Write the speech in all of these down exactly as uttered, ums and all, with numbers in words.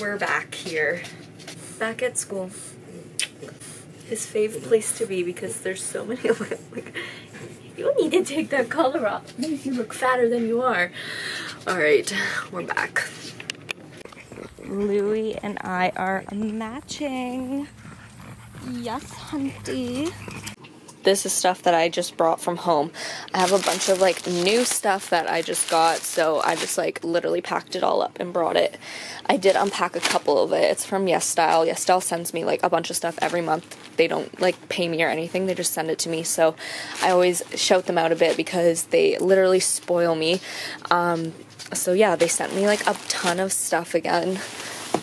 We're back here. Back at school. His favorite place to be because there's so many of them. Like, you need to take that color off. You look fatter than you are. Alright, we're back. Louie and I are matching. Yes, hunty. This is stuff that I just brought from home. I have a bunch of like new stuff that I just got, so I just like literally packed it all up and brought it. I did unpack a couple of it. It's from YesStyle. YesStyle sends me like a bunch of stuff every month. They don't like pay me or anything, they just send it to me, so I always shout them out a bit because they literally spoil me. Um, so yeah, they sent me like a ton of stuff again.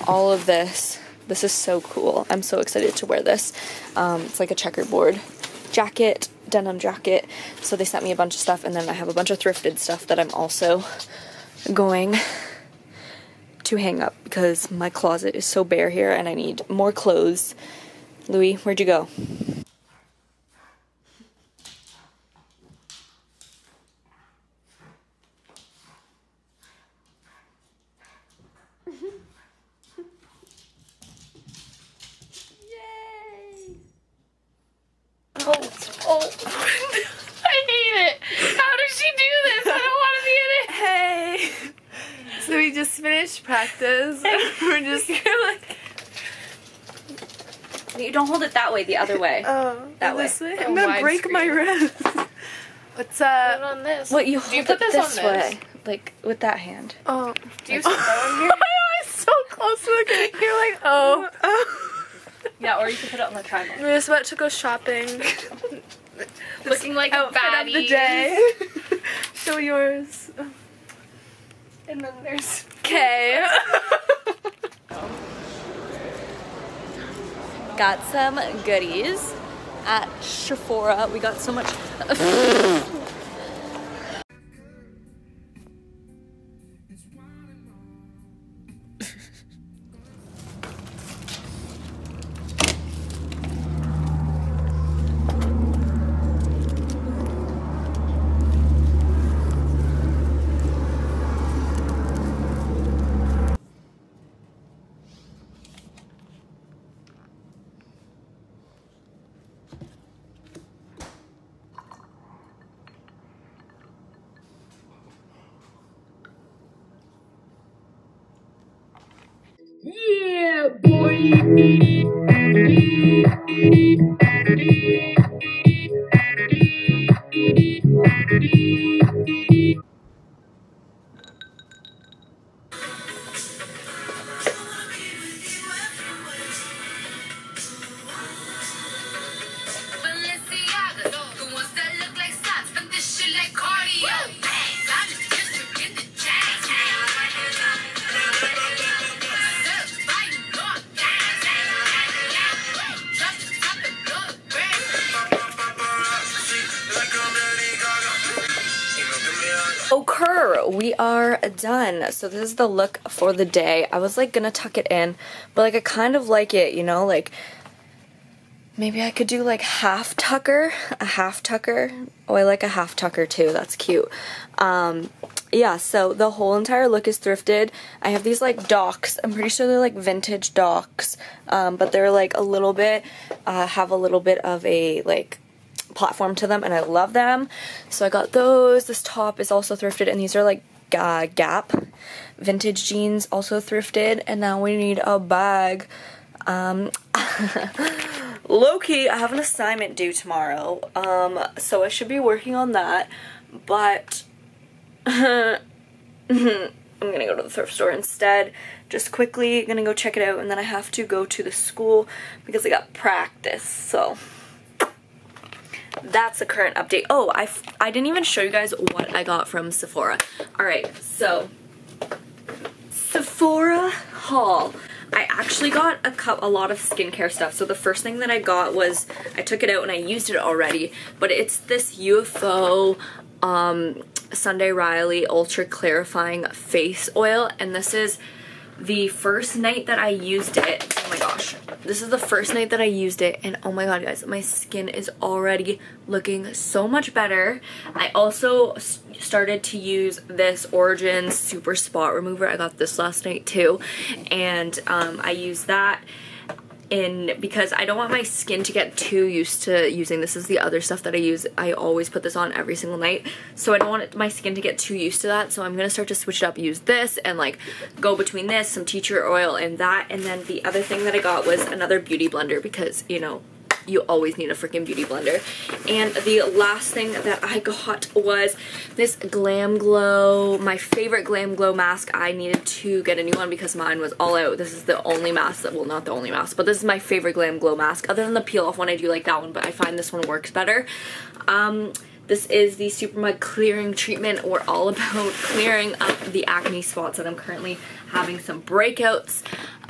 All of this. This is so cool. I'm so excited to wear this. Um, it's like a checkerboard jacket, denim jacket. So they sent me a bunch of stuff, and then I have a bunch of thrifted stuff that I'm also going to hang up because my closet is so bare here and I need more clothes. Louis, where'd you go? Practice. We're just gonna like. You don't hold it that way. The other way. Oh, that way. This way. I'm gonna break screen. My wrist. What's uh? Put it on this. What you hold do you put it this, this on way? This? Like with that hand. Oh, do you? Like, oh, I'm so close to looking. You're like oh. oh. Yeah, or you can put it on the tripod. We're just about to go shopping. Looking like a baddie. Of the day. Show yours. And then there's Kay. Got some goodies at Sephora. We got so much. We are done. So this is the look for the day. I was like gonna tuck it in, but like I kind of like it, you know, like maybe I could do like half tucker, a half tucker. Oh, I like a half tucker too. That's cute. Um, yeah, so the whole entire look is thrifted. I have these like docks. I'm pretty sure they're like vintage docks, um, but they're like a little bit, uh, have a little bit of a like platform to them, and I love them. So I got those. This top is also thrifted, and these are like uh, Gap vintage jeans, also thrifted. And now we need a bag. Um, low-key, I have an assignment due tomorrow, um, so I should be working on that, but I'm gonna go to the thrift store instead. Just quickly gonna go check it out, and then I have to go to the school because I got practice, so that's the current update. Oh, I, f I didn't even show you guys what I got from Sephora. Alright, so Sephora haul. I actually got a, cup, a lot of skincare stuff. So the first thing that I got was, I took it out and I used it already, but it's this U F O um, Sunday Riley Ultra Clarifying Face Oil, and this is the first night that I used it. Oh my gosh. This is the first night that I used it, and oh my god, guys, my skin is already looking so much better. I also started to use this Origins Super Spot Remover. I got this last night too, and um, I use that in because I don't want my skin to get too used to using this. This is the other stuff that I use. I always put this on every single night, so I don't want it, my skin to get too used to that. So I'm gonna start to switch it up, use this and like go between this, some tea tree oil and that. And then the other thing that I got was another beauty blender, because you know you always need a freaking beauty blender. And the last thing that I got was this Glam Glow, my favorite Glam Glow mask. I needed to get a new one because mine was all out. This is the only mask that, well, not the only mask, but this is my favorite Glam Glow mask. Other than the peel off one, I do like that one, but I find this one works better. Um, this is the Super Mud Clearing Treatment. We're all about clearing up the acne spots that I'm currently having some breakouts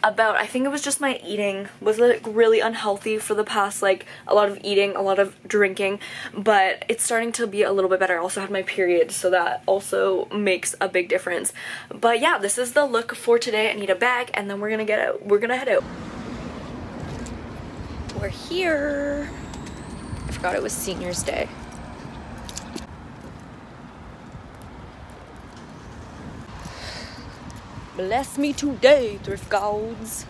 about. I think it was just my eating was like really unhealthy for the past, like a lot of eating, a lot of drinking, but it's starting to be a little bit better. I also had my period, so that also makes a big difference. But yeah, this is the look for today. I need a bag, and then we're gonna get out. We're gonna head out. We're here. I forgot it was Seniors Day. Bless me today, thrift gods.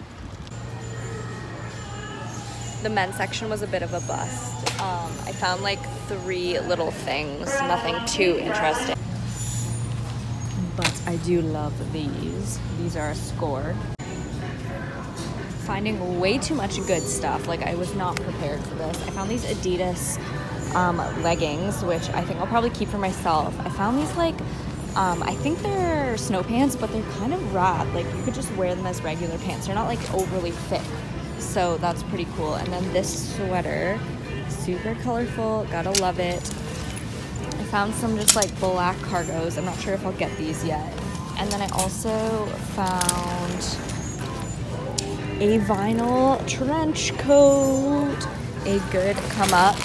The men's section was a bit of a bust. Um, I found like three little things, nothing too interesting. But I do love these. These are a score. Finding way too much good stuff. Like, I was not prepared for this. I found these Adidas um, leggings, which I think I'll probably keep for myself. I found these like, Um, I think they're snow pants, but they're kind of rad. Like, you could just wear them as regular pants. They're not, like, overly thick. So that's pretty cool. And then this sweater, super colorful. Gotta love it. I found some just, like, black cargos. I'm not sure if I'll get these yet. And then I also found a vinyl trench coat. A good come up.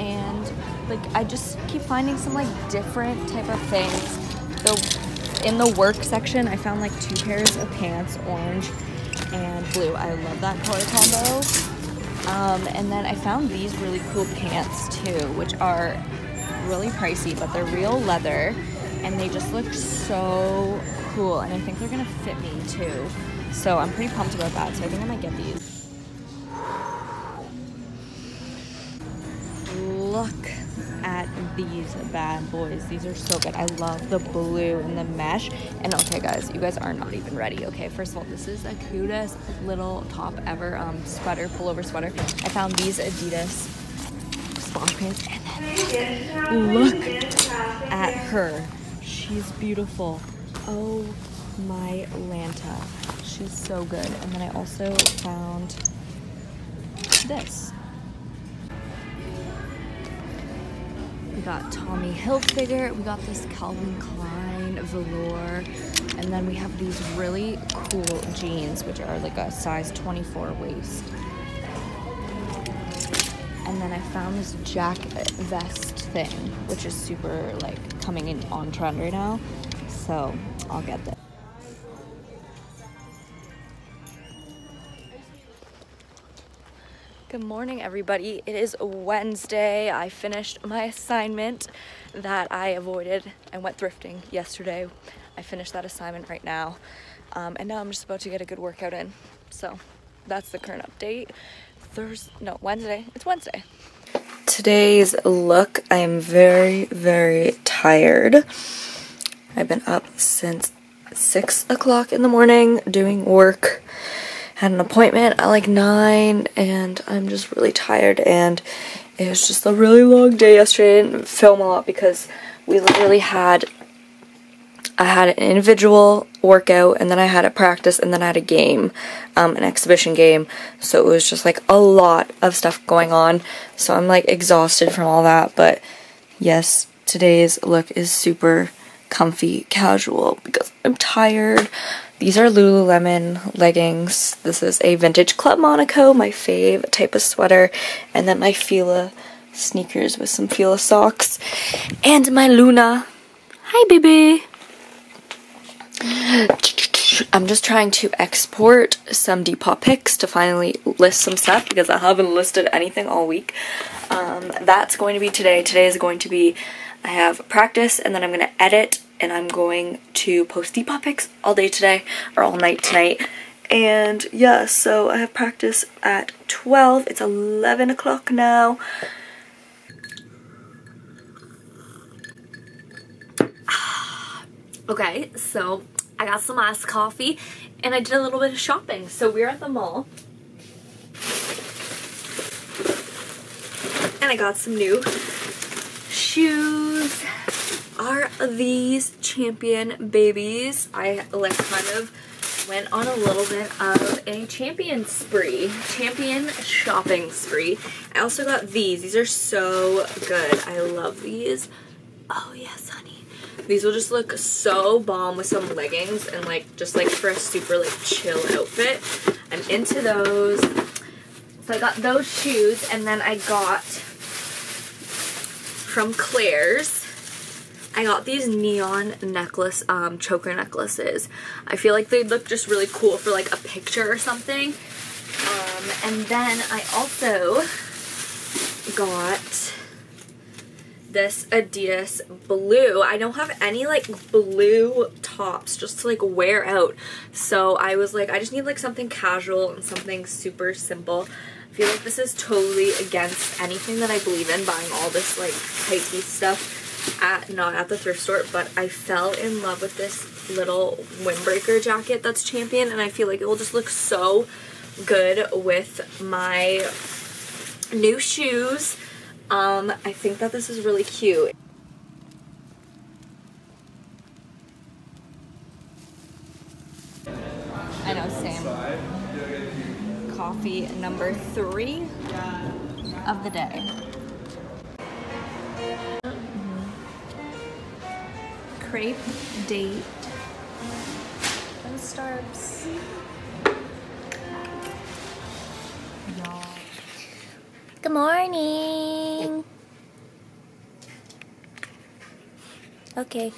And, like, I just keep finding some, like, different type of things. The, in the work section, I found like two pairs of pants, orange and blue. I love that color combo. Um, and then I found these really cool pants too, which are really pricey, but they're real leather and they just look so cool. And I think they're gonna fit me too. So I'm pretty pumped about that. So I think I might get these. Look at these bad boys. These are so good. I love the blue and the mesh. And okay, guys, you guys are not even ready. Okay, first of all, this is the cutest little top ever. Um, sweater, pullover sweater. I found these Adidas sponge pants. And then look at her. She's beautiful. Oh my Lanta. She's so good. And then I also found this. We got Tommy Hilfiger, we got this Calvin Klein velour, and then we have these really cool jeans, which are like a size twenty-four waist. And then I found this jacket vest thing, which is super like coming in on trend right now, so I'll get this. Good morning, everybody. It is Wednesday. I finished my assignment that I avoided. I went thrifting yesterday. I finished that assignment right now. Um, and now I'm just about to get a good workout in. So that's the current update. Thursday, no, Wednesday. It's Wednesday. Today's look, I am very, very tired. I've been up since six o'clock in the morning doing work. Had an appointment at like nine, and I'm just really tired, and it was just a really long day yesterday. I didn't film a lot because we literally had, I had an individual workout, and then I had a practice, and then I had a game, um, an exhibition game, so it was just like a lot of stuff going on, so I'm like exhausted from all that. But yes, today's look is super comfy, casual, because I'm tired. These are Lululemon leggings. This is a vintage Club Monaco, my fave type of sweater. And then my Fila sneakers with some Fila socks. And my Luna. Hi, baby. tr I'm just trying to export some Depop pics to finally list some stuff because I haven't listed anything all week. Um, that's going to be today. Today is going to be, I have practice, and then I'm going to edit, and I'm going to post Depop pics all day today, or all night tonight. And yeah, so I have practice at twelve. It's eleven o'clock now. Okay, so I got some iced coffee and I did a little bit of shopping. So we're at the mall. And I got some new shoes. Are these Champion babies? I like kind of went on a little bit of a Champion spree. Champion shopping spree. I also got these. These are so good. I love these. Oh yes, honey. These will just look so bomb with some leggings and like just like for a super like chill outfit. I'm into those. So I got those shoes, and then I got from Claire's, I got these neon necklace, um, choker necklaces. I feel like they look just really cool for like a picture or something. Um, and then I also got this Adidas blue. I don't have any like blue tops just to like wear out, so I was like, I just need like something casual and something super simple. I feel like this is totally against anything that I believe in, buying all this like hikey stuff at not at the thrift store, but I fell in love with this little windbreaker jacket that's Champion, and I feel like it will just look so good with my new shoes. Um, I think that this is really cute. I know, same. Coffee number three of the day. Mm-hmm. Crepe date. And Starbucks. Good morning. Okay.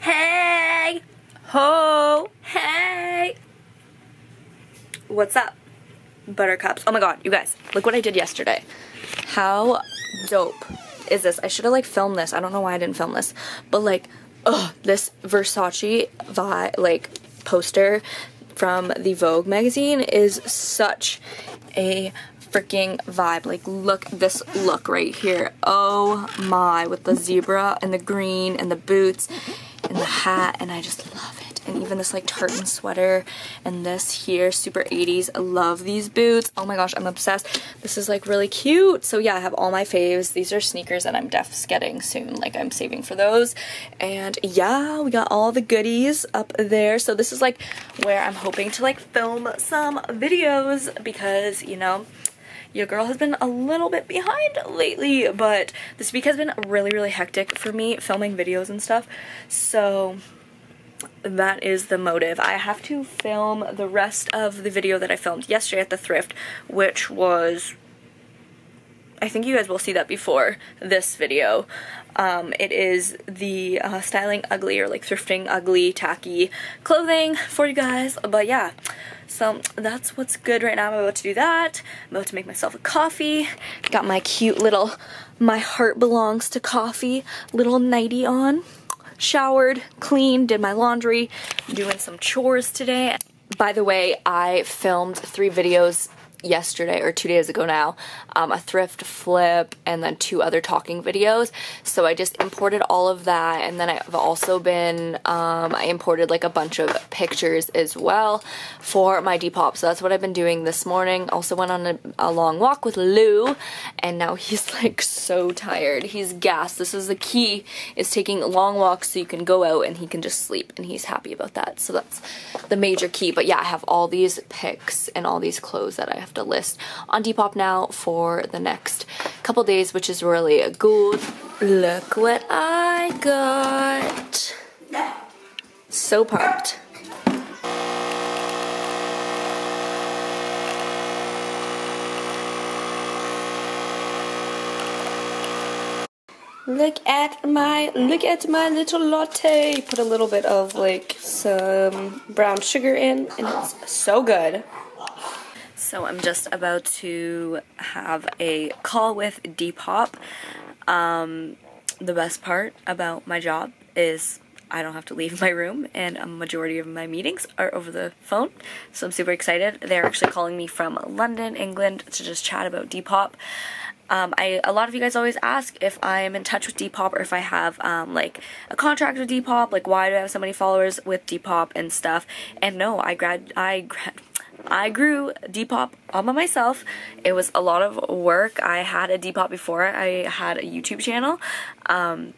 Hey! Ho! Hey! What's up? Buttercups. Oh my god, you guys, look what I did yesterday. How dope is this? I should have like filmed this. I don't know why I didn't film this, but like, oh, this Versace vibe like poster from the Vogue magazine is such a freaking vibe. Like, look this look right here. Oh my, with the zebra and the green and the boots and the hat, and I just love it. And even this like tartan sweater, and this here, super eighties. I love these boots. Oh my gosh, I'm obsessed. This is like really cute. So yeah, I have all my faves. These are sneakers that I'm def getting soon. Like, I'm saving for those. And yeah, we got all the goodies up there. So this is like where I'm hoping to like film some videos, because you know, your girl has been a little bit behind lately, but this week has been really, really hectic for me filming videos and stuff. So that is the motive. I have to film the rest of the video that I filmed yesterday at the thrift, which was, I think you guys will see that before this video. Um, it is the uh, styling ugly, or like thrifting ugly, tacky clothing for you guys. But yeah, so that's what's good right now. I'm about to do that. I'm about to make myself a coffee. Got my cute little, my heart belongs to coffee, little nightie on. Showered, clean, did my laundry, doing some chores today. By the way, I filmed three videos yesterday, or two days ago now, um, a thrift flip, and then two other talking videos. So I just imported all of that, and then I've also been, um, I imported like a bunch of pictures as well for my Depop. So that's what I've been doing this morning. Also went on a, a long walk with Lou, and now he's like so tired. He's gassed. This is the key, is taking long walks so you can go out and he can just sleep, and he's happy about that. So that's the major key. But yeah, I have all these pics and all these clothes that I have to list on Depop now for the next couple days, which is really good. Look what I got. So pumped. Look at my, look at my little latte. Put a little bit of like some brown sugar in and it's so good. So I'm just about to have a call with Depop. Um, the best part about my job is I don't have to leave my room, and a majority of my meetings are over the phone, so I'm super excited. They're actually calling me from London, England, to just chat about Depop. Um, I, a lot of you guys always ask if I'm in touch with Depop or if I have um, like a contract with Depop, like why do I have so many followers with Depop and stuff, and no, I grad, I grad, I grew Depop all by myself. It was a lot of work. I had a Depop before I had a YouTube channel. Um,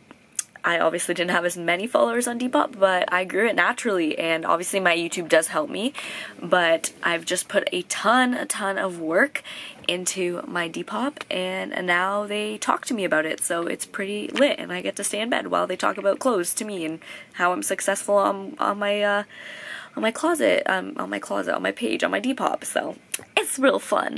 I obviously didn't have as many followers on Depop, but I grew it naturally, and obviously my YouTube does help me, but I've just put a ton, a ton of work into my Depop, and now they talk to me about it, so it's pretty lit, and I get to stay in bed while they talk about clothes to me and how I'm successful on, on my, uh, on my closet, um, on my closet, on my page, on my Depop, so it's real fun.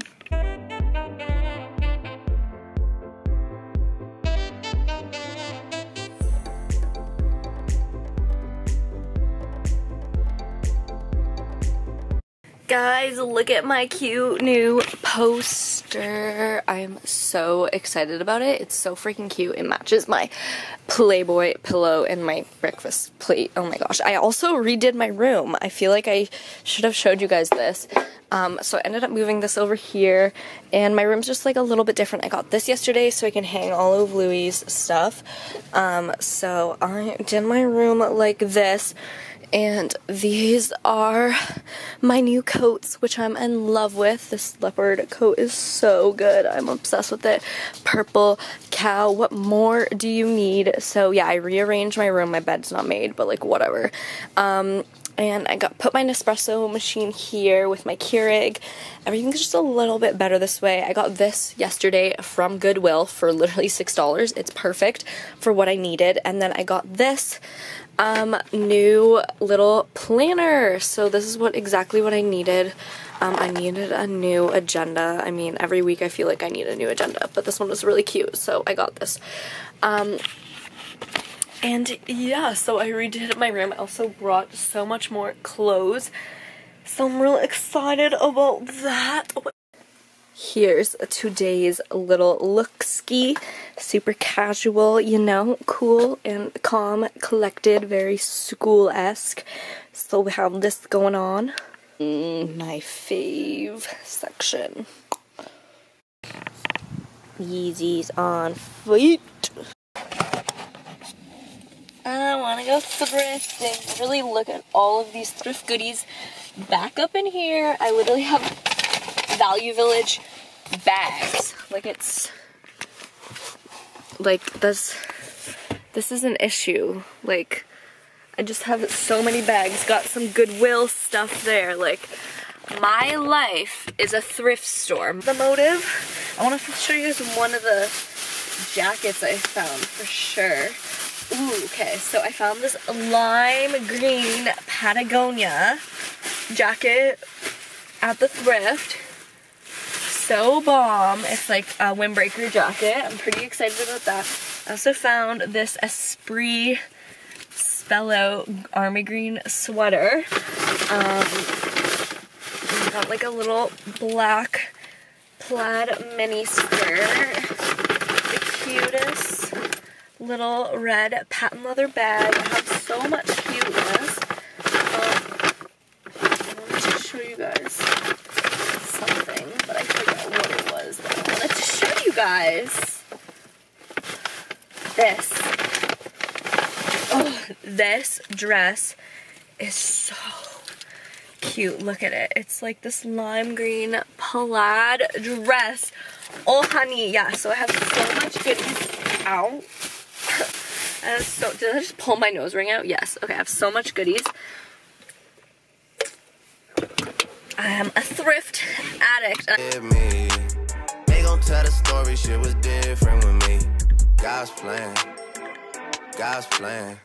Guys, look at my cute new poster. I'm so excited about it. It's so freaking cute. It matches my Playboy pillow and my breakfast plate. Oh my gosh. I also redid my room. I feel like I should have showed you guys this. Um, so I ended up moving this over here, and my room's just like a little bit different. I got this yesterday so I can hang all of Louis' stuff. Um, so I did my room like this. And these are my new coats, which I'm in love with. This leopard coat is so good. I'm obsessed with it. Purple cow. What more do you need? So yeah, I rearranged my room. My bed's not made, but like whatever. Um, and I got put my Nespresso machine here with my Keurig. Everything's just a little bit better this way. I got this yesterday from Goodwill for literally six dollars. It's perfect for what I needed. And then I got this um, new little planner. So this is what exactly what I needed. Um, I needed a new agenda. I mean, every week I feel like I need a new agenda, but this one was really cute, so I got this. Um, And yeah, so I redid my room. I also brought so much more clothes, so I'm real excited about that. Here's today's little look-ski. Super casual, you know, cool and calm, collected, very school-esque. So we have this going on. Mm, my fave section. Yeezys on feet. I want to go thrifting. Really look at all of these thrift goodies back up in here. I literally have Value Village bags. Like it's, like this, this is an issue. Like I just have so many bags. Got some Goodwill stuff there. Like my life is a thrift store. The motive, I want to show you guys one of the jackets I found for sure. Ooh, okay, so I found this lime green Patagonia jacket at the thrift. So bomb. It's like a windbreaker jacket. I'm pretty excited about that. I also found this Esprit Spello army green sweater. Um, got like a little black plaid mini skirt. The cutest little red patent leather bag. I have so much cuteness. Um, I wanted to show you guys something, but I forgot what it was that I wanted to show you guys. This. Oh, this dress is so cute. Look at it. It's like this lime green plaid dress. Oh, honey. Yeah, so I have so much goodies. Ow. And so, did I just pull my nose ring out? Yes. Okay, I have so much goodies. I am a thrift addict. They gon' tell the story, shit was different with me. God's plan. God's plan.